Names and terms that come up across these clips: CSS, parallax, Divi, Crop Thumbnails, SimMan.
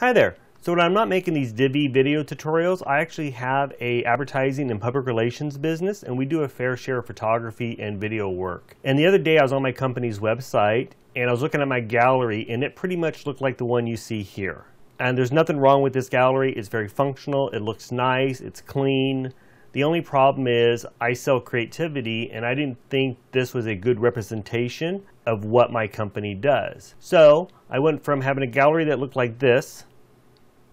Hi there. So when I'm not making these Divi video tutorials, I actually have a advertising and public relations business, and we do a fair share of photography and video work. And the other day I was on my company's website and I was looking at my gallery, and it pretty much looked like the one you see here. And there's nothing wrong with this gallery. It's very functional. It looks nice. It's clean. The only problem is I sell creativity, and I didn't think this was a good representation of what my company does. So I went from having a gallery that looked like this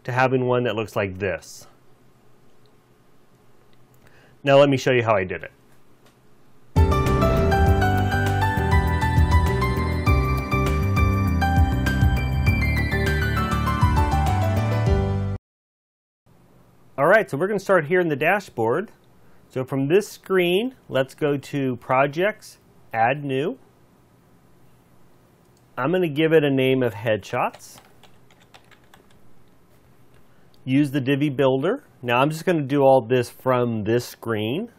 to having one that looks like this. Now let me show you how I did it. Alright, so we're going to start here in the dashboard. So from this screen, let's go to Projects, Add New. I'm going to give it a name of Headshots. Use the Divi Builder. Now I'm just going to do all this from this screen,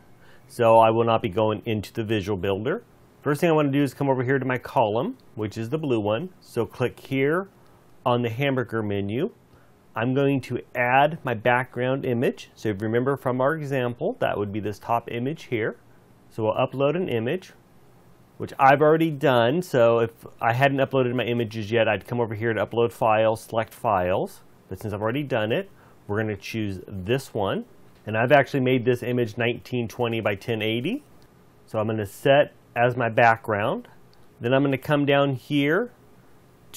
so I will not be going into the Visual Builder. First thing I want to do is come over here to my column, which is the blue one. So click here on the hamburger menu. I'm going to add my background image. So if you remember from our example, that would be this top image here. So we'll upload an image, which I've already done. So if I hadn't uploaded my images yet, I'd come over here to Upload Files, Select Files. But since I've already done it, we're going to choose this one. And I've actually made this image 1920 by 1080. So I'm going to set as my background. Then I'm going to come down here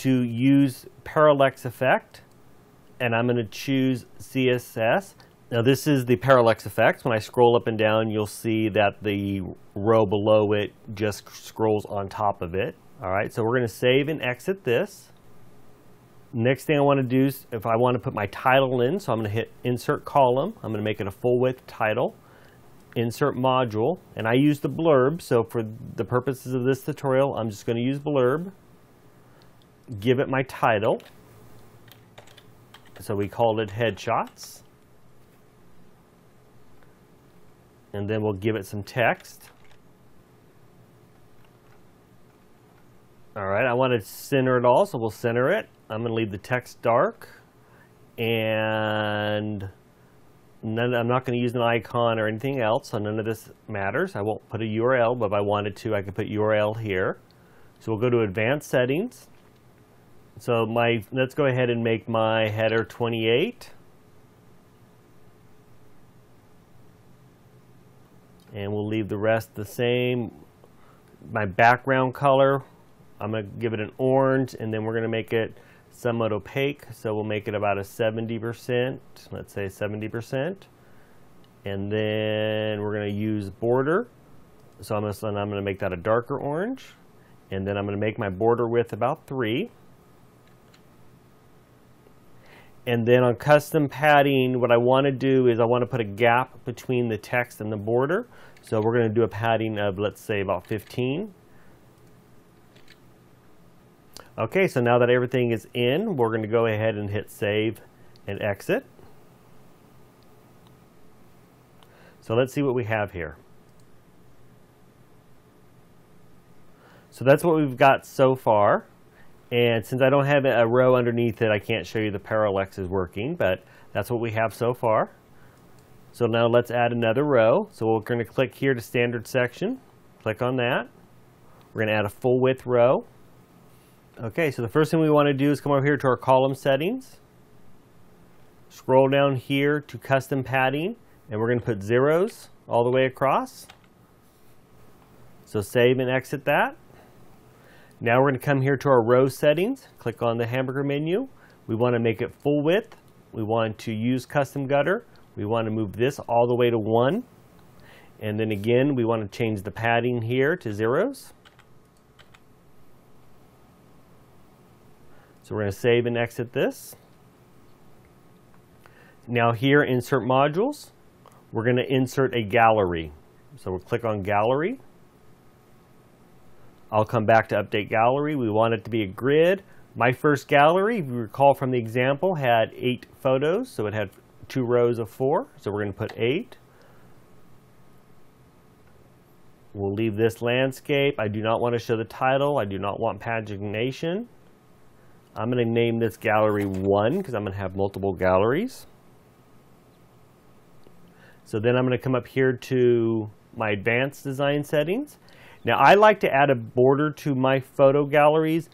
to use parallax effect. And I'm going to choose CSS. Now this is the parallax effect. When I scroll up and down, you'll see that the row below it just scrolls on top of it. All right, so we're going to save and exit this. Next thing I want to do is if I want to put my title in, so I'm going to hit Insert Column. I'm going to make it a full width title. Insert Module. And I use the blurb, so for the purposes of this tutorial, I'm just going to use blurb. Give it my title. So we called it Headshots. And then we'll give it some text. All right, I want to center it all, so we'll center it. I'm going to leave the text dark, and I'm not going to use an icon or anything else, so none of this matters. I won't put a URL, but if I wanted to, I could put URL here. So we'll go to Advanced Settings. So let's go ahead and make my header 28. And we'll leave the rest the same. My background color, I'm going to give it an orange, and then we're going to make it somewhat opaque, so we'll make it about a 70%, let's say 70%, and then we're going to use border, so I'm going to make that a darker orange, and then I'm going to make my border width about 3, and then on custom padding, what I want to do is I want to put a gap between the text and the border, so we're going to do a padding of, let's say, about 15. Okay, so now that everything is in, we're going to go ahead and hit save and exit. So let's see what we have here. So that's what we've got so far. And since I don't have a row underneath it, I can't show you the parallax is working, but that's what we have so far. So now let's add another row. So we're going to click here to standard section. Click on that. We're going to add a full width row. Okay, so the first thing we want to do is come over here to our column settings, scroll down here to custom padding, and we're going to put zeros all the way across. So save and exit that. Now we're going to come here to our row settings, click on the hamburger menu. We want to make it full width. We want to use custom gutter. We want to move this all the way to 1. And then again, we want to change the padding here to zeros. So we're going to save and exit this. Now here, insert modules. We're going to insert a gallery. So we'll click on gallery. I'll come back to update gallery. We want it to be a grid. My first gallery, if you recall from the example, had 8 photos. So it had 2 rows of 4. So we're going to put 8. We'll leave this landscape. I do not want to show the title. I do not want pagination. I'm going to name this gallery 1 because I'm going to have multiple galleries. So then I'm going to come up here to my advanced design settings. Now I like to add a border to my photo galleries.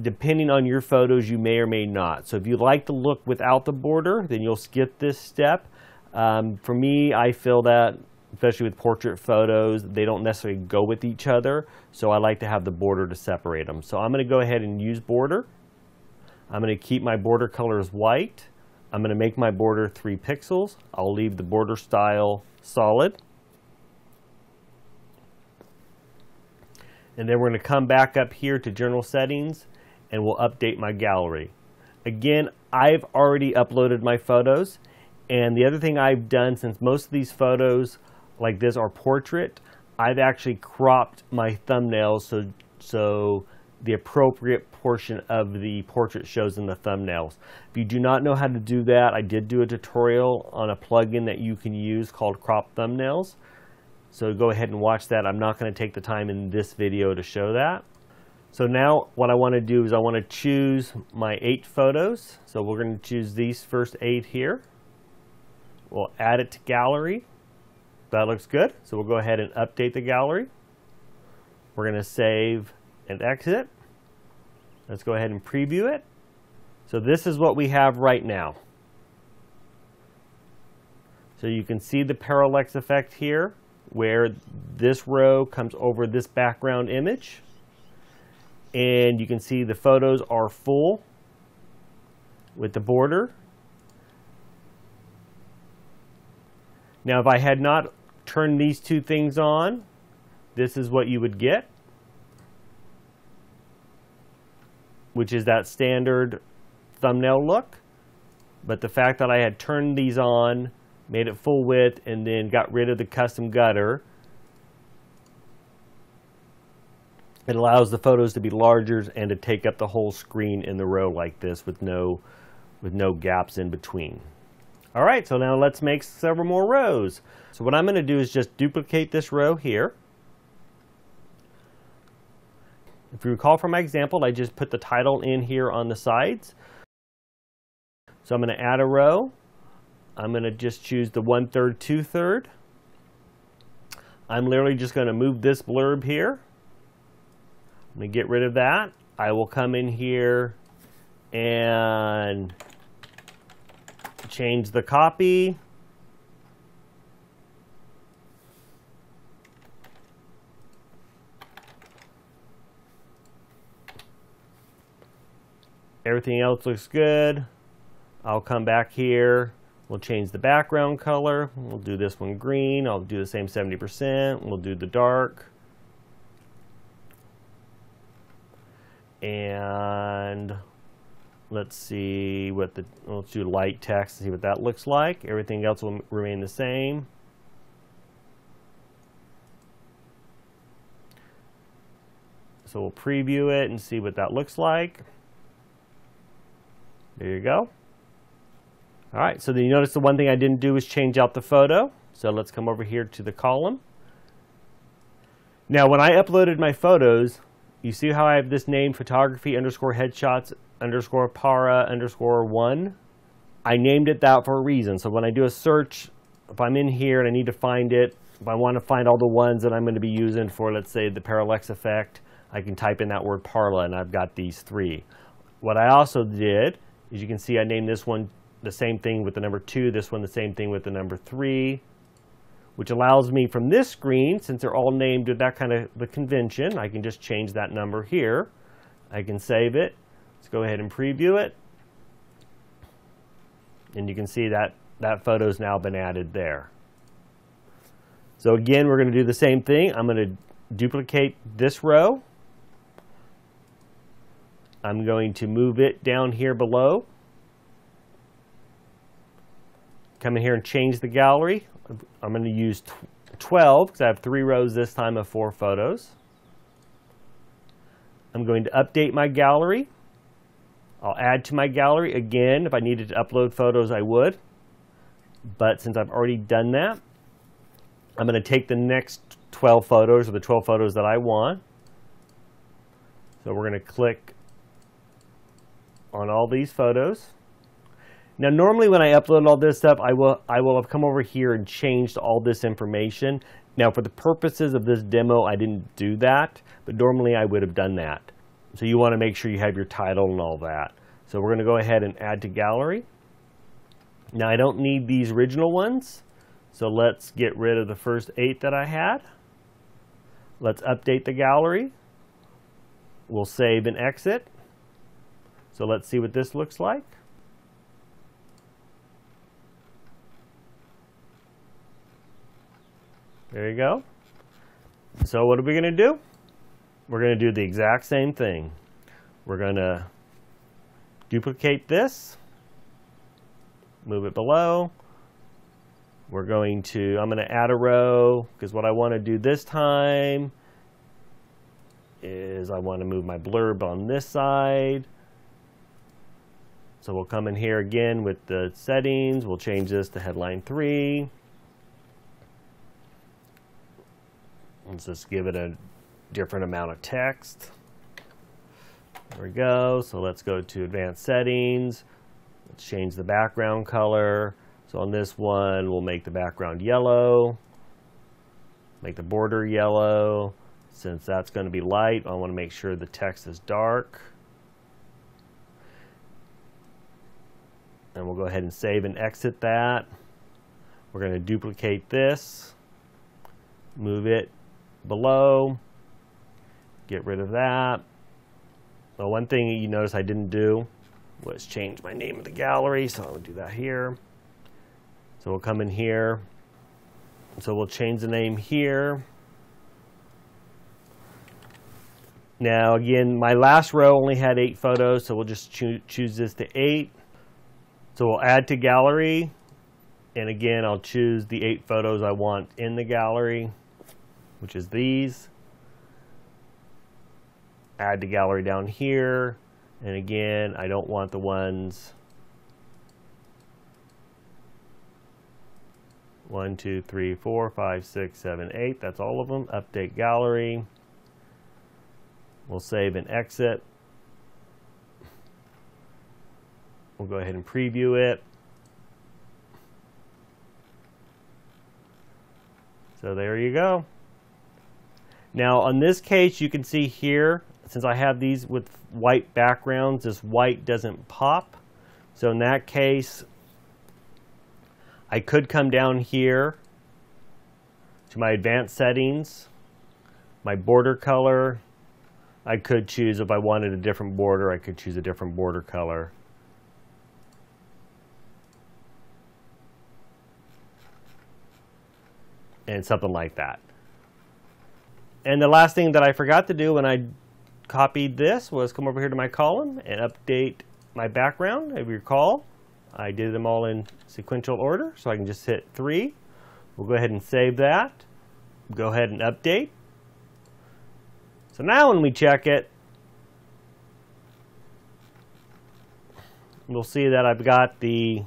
Depending on your photos, you may or may not. So if you like the look without the border, then you'll skip this step. For me, I feel that, especially with portrait photos, they don't necessarily go with each other. So I like to have the border to separate them. So I'm going to go ahead and use border. I'm going to keep my border colors white. I'm going to make my border 3 pixels. I'll leave the border style solid. And then we're going to come back up here to general settings and we'll update my gallery. Again, I've already uploaded my photos. And the other thing I've done, since most of these photos like this are portrait, I've actually cropped my thumbnails so the appropriate portion of the portrait shows in the thumbnails. If you do not know how to do that, I did do a tutorial on a plugin that you can use called Crop Thumbnails. So go ahead and watch that. I'm not going to take the time in this video to show that. So now what I want to do is I want to choose my 8 photos. So we're going to choose these first 8 here. We'll add it to gallery. That looks good. So we'll go ahead and update the gallery. We're going to save and exit. Let's go ahead and preview it. So this is what we have right now. So you can see the parallax effect here, where this row comes over this background image, and you can see the photos are full with the border. Now if I had not turned these 2 things on, this is what you would get, which is that standard thumbnail look. But the fact that I had turned these on, made it full width, and then got rid of the custom gutter, it allows the photos to be larger and to take up the whole screen in the row like this with no gaps in between. All right, so now let's make several more rows. So what I'm going to do is just duplicate this row here. If you recall from my example, I just put the title in here on the sides. So I'm going to add a row. I'm going to just choose the 1/3, 2/3. I'm literally just going to move this blurb here. I'm going to get rid of that. I will come in here and change the copy. Everything else looks good. I'll come back here. We'll change the background color. We'll do this one green. I'll do the same 70%. We'll do the dark. And let's see what the, let's do light text and see what that looks like. Everything else will remain the same. So we'll preview it and see what that looks like. There you go. All right, so then you notice the one thing I didn't do was change out the photo. So let's come over here to the column. Now, when I uploaded my photos, you see how I have this name, photography_headshots_para_1. I named it that for a reason. So when I do a search, if I'm in here and I need to find it, if I want to find all the ones that I'm going to be using for, let's say, the parallax effect, I can type in that word parla, and I've got these 3. What I also did is you can see I named this one the same thing with the number 2, this one the same thing with the number 3, which allows me from this screen, since they're all named with that kind of the convention, I can just change that number here. I can save it. Let's go ahead and preview it. And you can see that that photo's now been added there. So again, we're going to do the same thing. I'm going to duplicate this row. I'm going to move it down here below. Come in here and change the gallery. I'm going to use 12 because I have 3 rows this time of 4 photos. I'm going to update my gallery. I'll add to my gallery. Again, if I needed to upload photos, I would. But since I've already done that, I'm going to take the next 12 photos or the 12 photos that I want. So we're going to click on all these photos. Now, normally when I upload all this stuff, I will have come over here and changed all this information. Now, for the purposes of this demo, I didn't do that, but normally I would have done that. So you want to make sure you have your title and all that. So we're going to go ahead and add to gallery. Now, I don't need these original ones, so let's get rid of the first 8 that I had. Let's update the gallery. We'll save and exit. So let's see what this looks like. There you go. So what are we going to do? We're going to do the exact same thing. We're going to duplicate this, move it below. We're going to, I'm going to add a row, because what I want to do this time is I want to move my blurb on this side. So we'll come in here again with the settings. We'll change this to headline 3. Let's just give it a different amount of text. There we go. So let's go to advanced settings. Let's change the background color. So on this one, we'll make the background yellow, make the border yellow. Since that's going to be light, I want to make sure the text is dark. And we'll go ahead and save and exit that. We're going to duplicate this, move it below, get rid of that. Well, one thing you notice I didn't do was change my name of the gallery, so I'll do that here. So we'll come in here, so we'll change the name here. Now again, my last row only had 8 photos, so we'll just choose this to 8. So we'll add to gallery, and again I'll choose the 8 photos I want in the gallery, which is these. Add to gallery down here, and again I don't want the ones 1, 2, 3, 4, 5, 6, 7, 8. That's all of them. Update gallery. We'll save and exit. We'll go ahead and preview it. So there you go. Now on this case, you can see here, since I have these with white backgrounds, this white doesn't pop. So in that case, I could come down here to my advanced settings, my border color. I could choose, if I wanted a different border, I could choose a different border color. And something like that. And the last thing that I forgot to do when I copied this was come over here to my column and update my background. If you recall, I did them all in sequential order, so I can just hit 3. We'll go ahead and save that. Go ahead and update. So now when we check it, we'll see that I've got the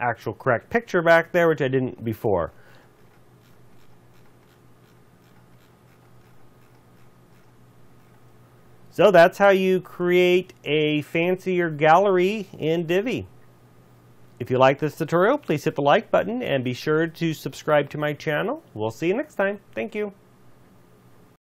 actual correct picture back there, which I didn't before. So that's how you create a fancier gallery in Divi. If you like this tutorial, please hit the like button and be sure to subscribe to my channel. We'll see you next time. Thank you.